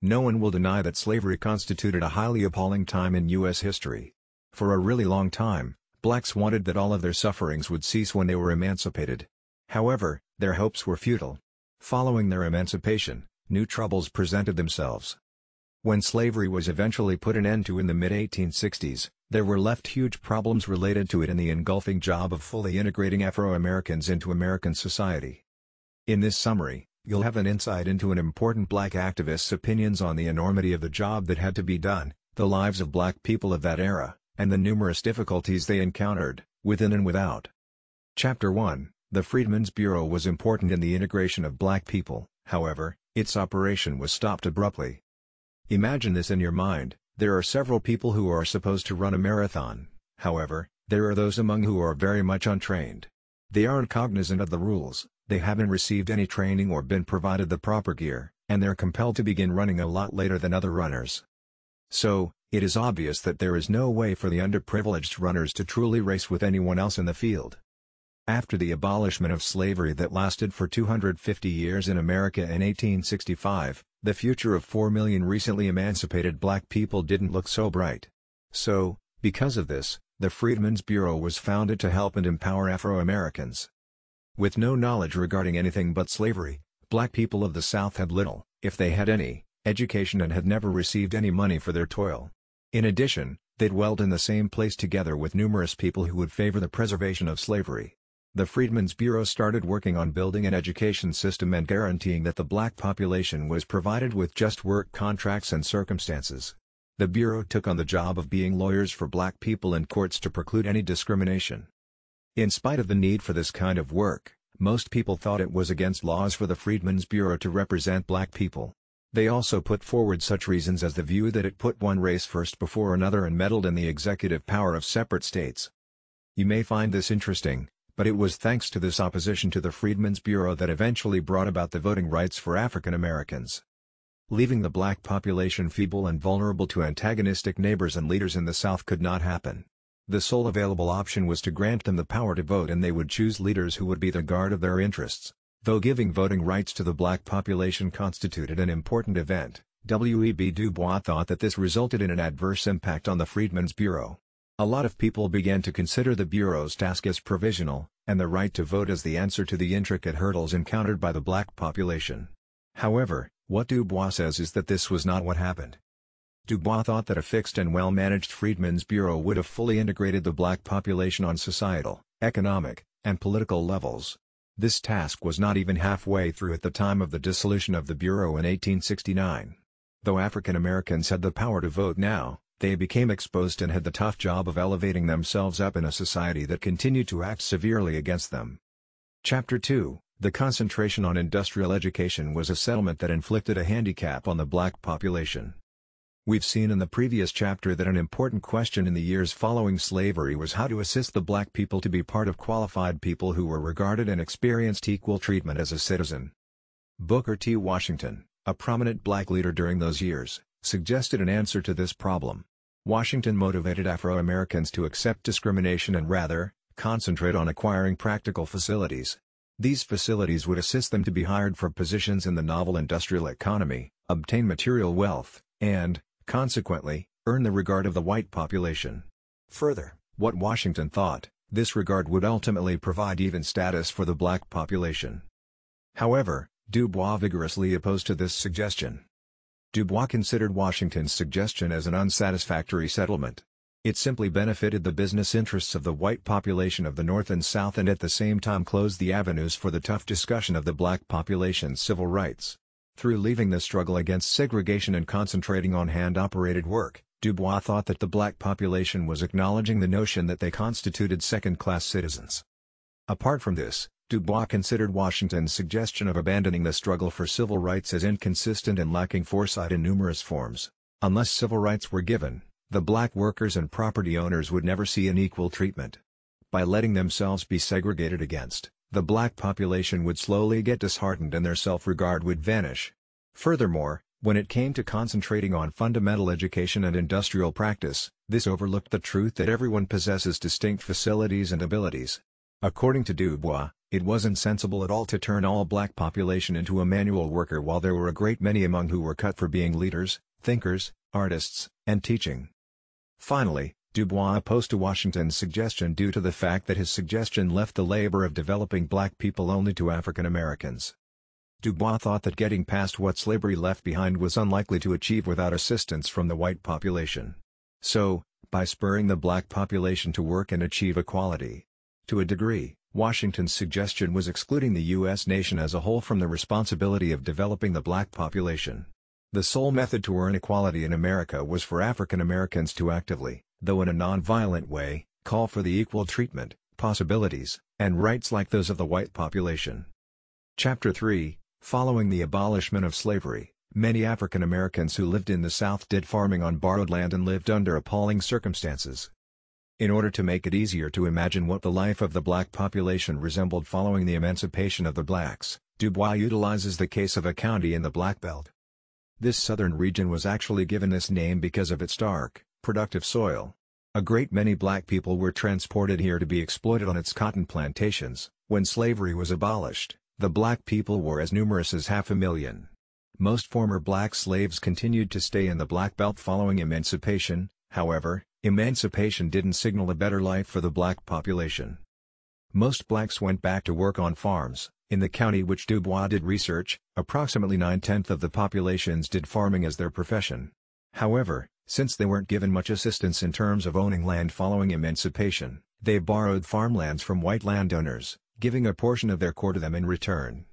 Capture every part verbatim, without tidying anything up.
No one will deny that slavery constituted a highly appalling time in U S history. For a really long time, blacks wanted that all of their sufferings would cease when they were emancipated. However, their hopes were futile. Following their emancipation, new troubles presented themselves. When slavery was eventually put an end to in the mid eighteen sixties, there were left huge problems related to it and the engulfing job of fully integrating Afro-Americans into American society. In this summary, you'll have an insight into an important black activist's opinions on the enormity of the job that had to be done, the lives of black people of that era, and the numerous difficulties they encountered, within and without. Chapter one, The Freedmen's Bureau was important in the integration of black people, however, its operation was stopped abruptly. Imagine this in your mind, there are several people who are supposed to run a marathon, however, there are those among who are very much untrained. They aren't cognizant of the rules. They haven't received any training or been provided the proper gear, and they're compelled to begin running a lot later than other runners. So, it is obvious that there is no way for the underprivileged runners to truly race with anyone else in the field. After the abolishment of slavery that lasted for two hundred fifty years in America in eighteen sixty-five, the future of four million recently emancipated black people didn't look so bright. So, because of this, the Freedmen's Bureau was founded to help and empower Afro-Americans. With no knowledge regarding anything but slavery, black people of the South had little, if they had any, education and had never received any money for their toil. In addition, they dwelled in the same place together with numerous people who would favor the preservation of slavery. The Freedmen's Bureau started working on building an education system and guaranteeing that the black population was provided with just work contracts and circumstances. The Bureau took on the job of being lawyers for black people in courts to preclude any discrimination. In spite of the need for this kind of work, most people thought it was against laws for the Freedmen's Bureau to represent black people. They also put forward such reasons as the view that it put one race first before another and meddled in the executive power of separate states. You may find this interesting, but it was thanks to this opposition to the Freedmen's Bureau that eventually brought about the voting rights for African Americans. Leaving the black population feeble and vulnerable to antagonistic neighbors and leaders in the South could not happen. The sole available option was to grant them the power to vote, and they would choose leaders who would be the guard of their interests. Though giving voting rights to the black population constituted an important event, W E B Du Bois thought that this resulted in an adverse impact on the Freedmen's Bureau. A lot of people began to consider the Bureau's task as provisional, and the right to vote as the answer to the intricate hurdles encountered by the black population. However, what Du Bois says is that this was not what happened. Du Bois thought that a fixed and well-managed Freedmen's Bureau would have fully integrated the black population on societal, economic, and political levels. This task was not even halfway through at the time of the dissolution of the Bureau in eighteen sixty-nine. Though African Americans had the power to vote now, they became exposed and had the tough job of elevating themselves up in a society that continued to act severely against them. Chapter two, The concentration on industrial education was a settlement that inflicted a handicap on the black population. We've seen in the previous chapter that an important question in the years following slavery was how to assist the black people to be part of qualified people who were regarded and experienced equal treatment as a citizen. Booker T. Washington, a prominent black leader during those years, suggested an answer to this problem. Washington motivated Afro-Americans to accept discrimination and rather, concentrate on acquiring practical facilities. These facilities would assist them to be hired for positions in the novel industrial economy, obtain material wealth, and, consequently, earn the regard of the white population. Further, what Washington thought, this regard would ultimately provide even status for the black population. However, Du Bois vigorously opposed to this suggestion. Du Bois considered Washington's suggestion as an unsatisfactory settlement. It simply benefited the business interests of the white population of the North and South and at the same time closed the avenues for the tough discussion of the black population's civil rights. Through leaving the struggle against segregation and concentrating on hand-operated work, Du Bois thought that the black population was acknowledging the notion that they constituted second-class citizens. Apart from this, Du Bois considered Washington's suggestion of abandoning the struggle for civil rights as inconsistent and lacking foresight in numerous forms. Unless civil rights were given, the black workers and property owners would never see an equal treatment. By letting themselves be segregated against, the black population would slowly get disheartened and their self-regard would vanish. Furthermore, when it came to concentrating on fundamental education and industrial practice, this overlooked the truth that everyone possesses distinct facilities and abilities. According to Du Bois, It wasn't sensible at all to turn all black population into a manual worker while there were a great many among who were cut for being leaders, thinkers, artists, and teaching. Finally, Du Bois opposed to Washington's suggestion due to the fact that his suggestion left the labor of developing black people only to African Americans. Du Bois thought that getting past what slavery left behind was unlikely to achieve without assistance from the white population. So, by spurring the black population to work and achieve equality. To a degree, Washington's suggestion was excluding the U S nation as a whole from the responsibility of developing the black population. The sole method to earn equality in America was for African Americans to actively, though in a non-violent way, call for the equal treatment, possibilities, and rights like those of the white population. Chapter three. Following the abolishment of slavery, many African Americans who lived in the South did farming on borrowed land and lived under appalling circumstances. In order to make it easier to imagine what the life of the black population resembled following the emancipation of the blacks, Du Bois utilizes the case of a county in the Black Belt. This southern region was actually given this name because of its dark, productive soil. A great many black people were transported here to be exploited on its cotton plantations. When slavery was abolished, the black people were as numerous as half a million. Most former black slaves continued to stay in the Black Belt following emancipation. However, emancipation didn't signal a better life for the black population. Most blacks went back to work on farms. In the county which Du Bois did research, approximately nine-tenths of the populations did farming as their profession. However, since they weren't given much assistance in terms of owning land following emancipation, they borrowed farmlands from white landowners, giving a portion of their core to them in return.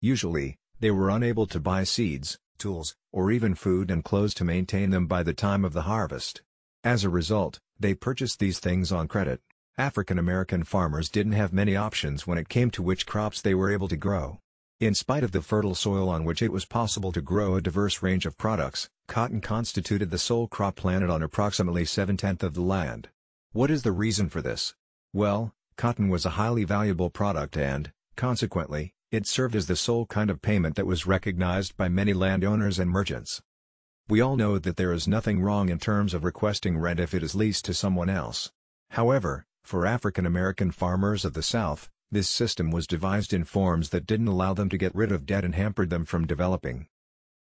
Usually, they were unable to buy seeds, tools, or even food and clothes to maintain them by the time of the harvest. As a result, they purchased these things on credit. African American farmers didn't have many options when it came to which crops they were able to grow. In spite of the fertile soil on which it was possible to grow a diverse range of products, cotton constituted the sole crop planted on approximately seven-tenths of the land. What is the reason for this? Well, cotton was a highly valuable product and, consequently, it served as the sole kind of payment that was recognized by many landowners and merchants. We all know that there is nothing wrong in terms of requesting rent if it is leased to someone else. However, for African American farmers of the South, this system was devised in forms that didn't allow them to get rid of debt and hampered them from developing.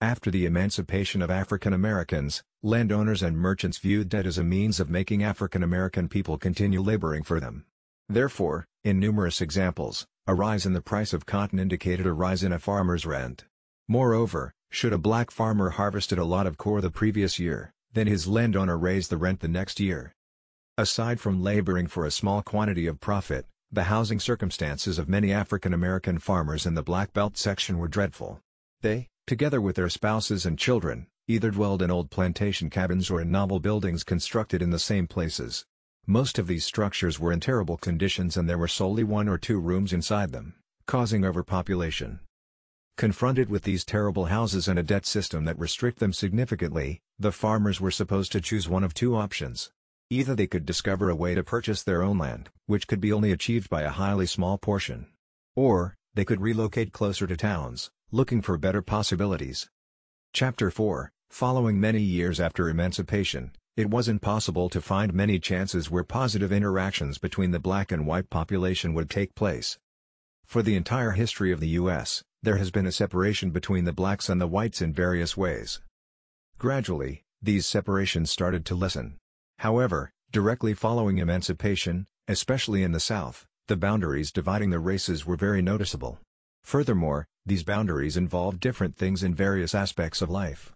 After the emancipation of African Americans, landowners and merchants viewed debt as a means of making African American people continue laboring for them. Therefore, in numerous examples, a rise in the price of cotton indicated a rise in a farmer's rent. Moreover, should a black farmer harvested a lot of corn the previous year, then his landowner raised the rent the next year. Aside from laboring for a small quantity of profit, the housing circumstances of many African American farmers in the Black Belt section were dreadful. They, together with their spouses and children, either dwelled in old plantation cabins or in novel buildings constructed in the same places. Most of these structures were in terrible conditions and there were solely one or two rooms inside them, causing overpopulation. Confronted with these terrible houses and a debt system that restricted them significantly, the farmers were supposed to choose one of two options. Either they could discover a way to purchase their own land, which could be only achieved by a highly small portion. Or, they could relocate closer to towns, looking for better possibilities. Chapter four. Following many years after emancipation, it wasn't possible to find many chances where positive interactions between the black and white population would take place. For the entire history of the U S, there has been a separation between the blacks and the whites in various ways. Gradually, these separations started to lessen. However, directly following emancipation, especially in the South, the boundaries dividing the races were very noticeable. Furthermore, these boundaries involved different things in various aspects of life.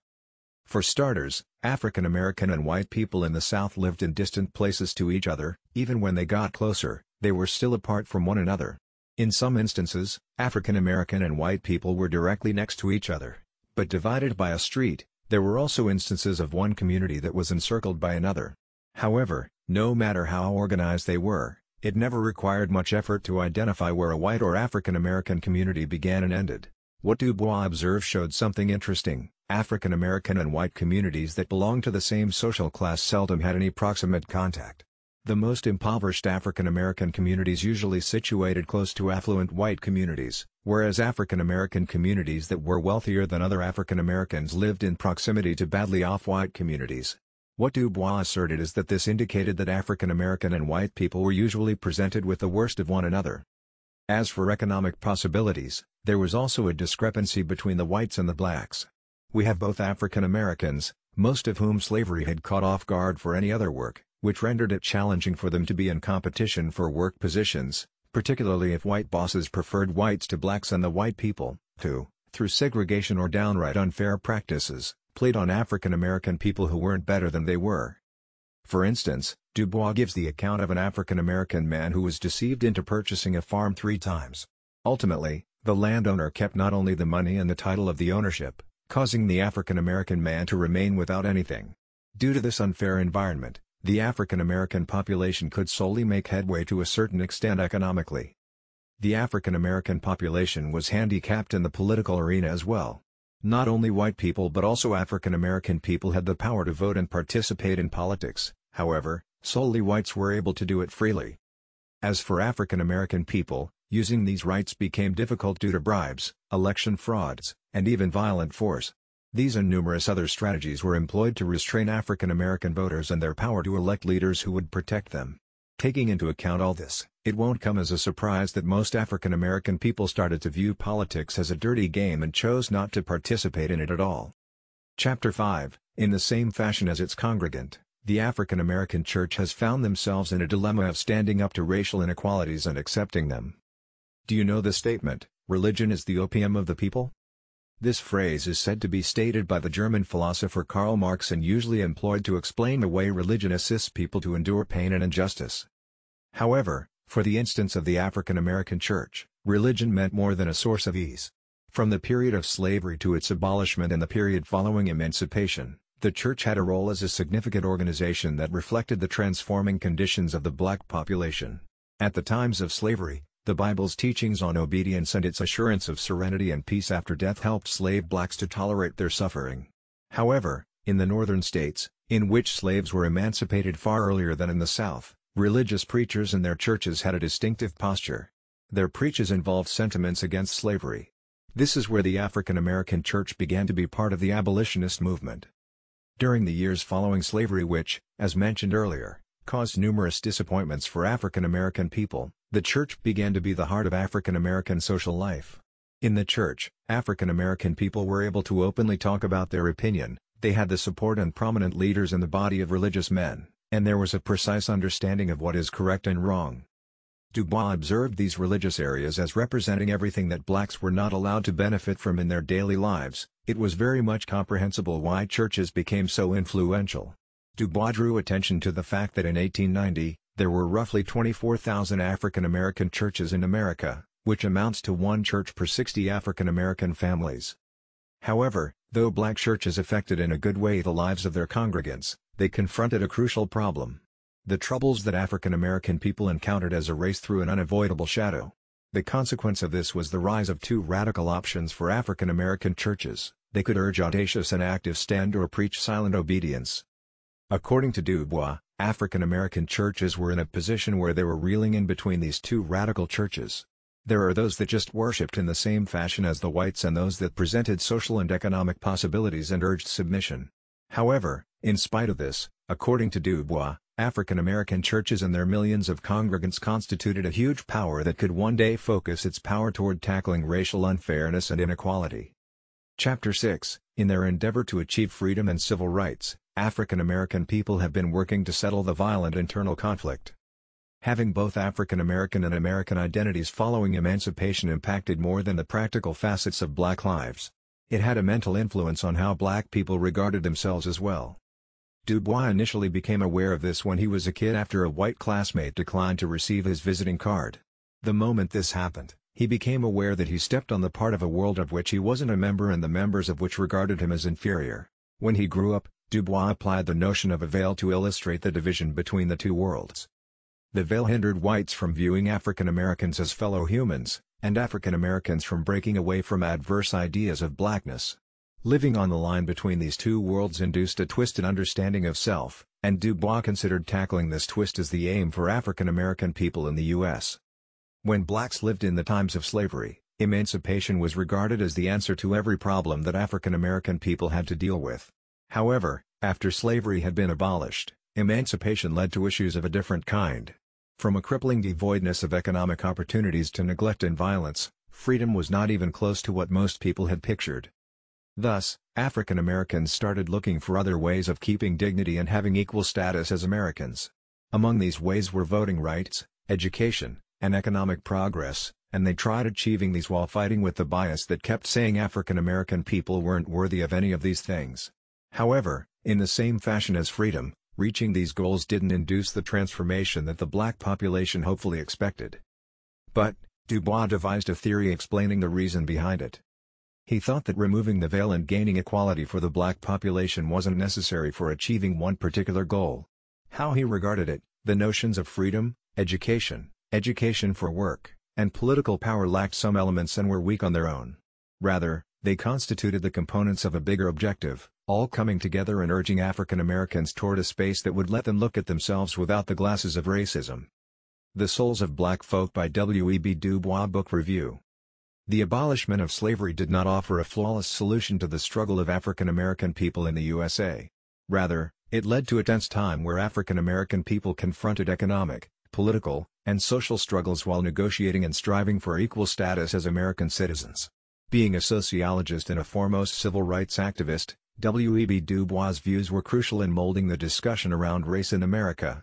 For starters, African American and white people in the South lived in distant places to each other. Even when they got closer, they were still apart from one another. In some instances, African American and white people were directly next to each other, but divided by a street. There were also instances of one community that was encircled by another. However, no matter how organized they were, it never required much effort to identify where a white or African American community began and ended. What Du Bois observed showed something interesting. African American and white communities that belonged to the same social class seldom had any proximate contact. The most impoverished African American communities usually situated close to affluent white communities, whereas African American communities that were wealthier than other African Americans lived in proximity to badly off white communities. What Du Bois asserted is that this indicated that African American and white people were usually presented with the worst of one another. As for economic possibilities, there was also a discrepancy between the whites and the blacks. We have both African Americans, most of whom slavery had caught off guard for any other work, which rendered it challenging for them to be in competition for work positions, particularly if white bosses preferred whites to blacks and the white people, who, through segregation or downright unfair practices, played on African American people who weren't better than they were. For instance, Du Bois gives the account of an African American man who was deceived into purchasing a farm three times. Ultimately, the landowner kept not only the money and the title of the ownership, causing the African American man to remain without anything. Due to this unfair environment, the African American population could solely make headway to a certain extent economically. The African American population was handicapped in the political arena as well. Not only white people but also African American people had the power to vote and participate in politics, however, solely whites were able to do it freely. As for African American people, using these rights became difficult due to bribes, election frauds, and even violent force. These and numerous other strategies were employed to restrain African American voters and their power to elect leaders who would protect them. Taking into account all this, it won't come as a surprise that most African American people started to view politics as a dirty game and chose not to participate in it at all. Chapter five, in the same fashion as its congregant, the African American church has found themselves in a dilemma of standing up to racial inequalities and accepting them. Do you know the statement, "Religion is the opium of the people"? This phrase is said to be stated by the German philosopher Karl Marx and usually employed to explain the way religion assists people to endure pain and injustice. However, for the instance of the African American church, religion meant more than a source of ease. From the period of slavery to its abolishment and the period following emancipation, the church had a role as a significant organization that reflected the transforming conditions of the black population. At the times of slavery, the Bible's teachings on obedience and its assurance of serenity and peace after death helped slave blacks to tolerate their suffering. However, in the northern states, in which slaves were emancipated far earlier than in the South, religious preachers and their churches had a distinctive posture. Their preaches involved sentiments against slavery. This is where the African American church began to be part of the abolitionist movement. During the years following slavery, which, as mentioned earlier, caused numerous disappointments for African American people, the church began to be the heart of African American social life. In the church, African American people were able to openly talk about their opinion, they had the support and prominent leaders in the body of religious men, and there was a precise understanding of what is correct and wrong. Du Bois observed these religious areas as representing everything that blacks were not allowed to benefit from in their daily lives. It was very much comprehensible why churches became so influential. Du Bois drew attention to the fact that in eighteen ninety, there were roughly twenty-four thousand African American churches in America, which amounts to one church per sixty African American families. However, though black churches affected in a good way the lives of their congregants, they confronted a crucial problem: the troubles that African American people encountered as a race threw an unavoidable shadow. The consequence of this was the rise of two radical options for African American churches: they could urge audacious and active stand or preach silent obedience. According to Du Bois, African American churches were in a position where they were reeling in between these two radical churches. There are those that just worshipped in the same fashion as the whites and those that presented social and economic possibilities and urged submission. However, in spite of this, according to Du Bois, African American churches and their millions of congregants constituted a huge power that could one day focus its power toward tackling racial unfairness and inequality. Chapter six, in their endeavor to achieve freedom and civil rights, African American people have been working to settle the violent internal conflict. Having both African American and American identities following emancipation impacted more than the practical facets of black lives. It had a mental influence on how black people regarded themselves as well. Du Bois initially became aware of this when he was a kid after a white classmate declined to receive his visiting card. The moment this happened, he became aware that he stepped on the part of a world of which he wasn't a member and the members of which regarded him as inferior. When he grew up, Du Bois applied the notion of a veil to illustrate the division between the two worlds. The veil hindered whites from viewing African Americans as fellow humans, and African Americans from breaking away from adverse ideas of blackness. Living on the line between these two worlds induced a twisted understanding of self, and Du Bois considered tackling this twist as the aim for African American people in the U S When blacks lived in the times of slavery, emancipation was regarded as the answer to every problem that African American people had to deal with. However, after slavery had been abolished, emancipation led to issues of a different kind. From a crippling devoidness of economic opportunities to neglect and violence, freedom was not even close to what most people had pictured. Thus, African Americans started looking for other ways of keeping dignity and having equal status as Americans. Among these ways were voting rights, education, and economic progress, and they tried achieving these while fighting with the bias that kept saying African American people weren't worthy of any of these things. However, in the same fashion as freedom, reaching these goals didn't induce the transformation that the black population hopefully expected. But, Du Bois devised a theory explaining the reason behind it. He thought that removing the veil and gaining equality for the black population wasn't necessary for achieving one particular goal. How he regarded it, the notions of freedom, education, education for work, and political power lacked some elements and were weak on their own. Rather, they constituted the components of a bigger objective, all coming together and urging African Americans toward a space that would let them look at themselves without the glasses of racism. The Souls of Black Folk by W E B Du Bois Book Review. The abolishment of slavery did not offer a flawless solution to the struggle of African American people in the U S A. Rather, it led to a tense time where African American people confronted economic, political, and social struggles while negotiating and striving for equal status as American citizens. Being a sociologist and a foremost civil rights activist, W E B Du Bois' views were crucial in molding the discussion around race in America.